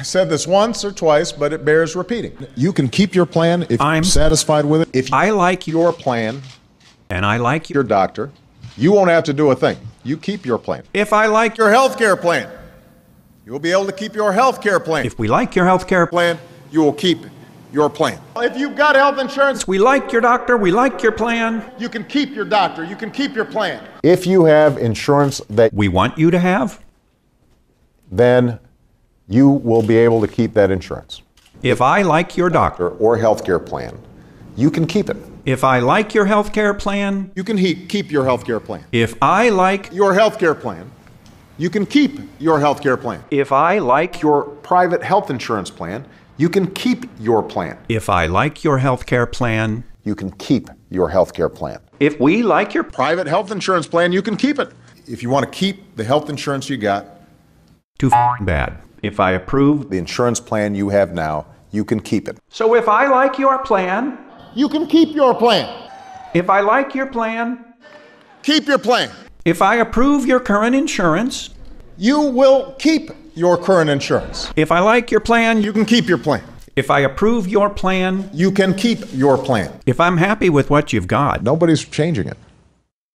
I said this once or twice, but it bears repeating. You can keep your plan if I'm satisfied with it. If I like your plan, and I like your doctor, you won't have to do a thing. You keep your plan. If I like your health care plan, you will be able to keep your health care plan. If we like your health care plan, you will keep your plan. If you've got health insurance, we like your doctor, we like your plan. You can keep your doctor, you can keep your plan. If you have insurance that we want you to have, then you will be able to keep that insurance. If I like your doctor or health care plan, you can keep it. If I like your health care plan, you can keep your health care plan. If I like your health care plan, you can keep your health care plan. If I like your private health insurance plan, you can keep your plan. If I like your health care plan, you can keep your health care plan. If we like your private health insurance plan, you can keep it. If you want to keep the health insurance you got, too bad. If I approve the insurance plan you have now, you can keep it. So if I like your plan, you can keep your plan. If I like your plan, keep your plan. If I approve your current insurance, you will keep your current insurance. If I like your plan, you can keep your plan. If I approve your plan, you can keep your plan. If I'm happy with what you've got, nobody's changing it.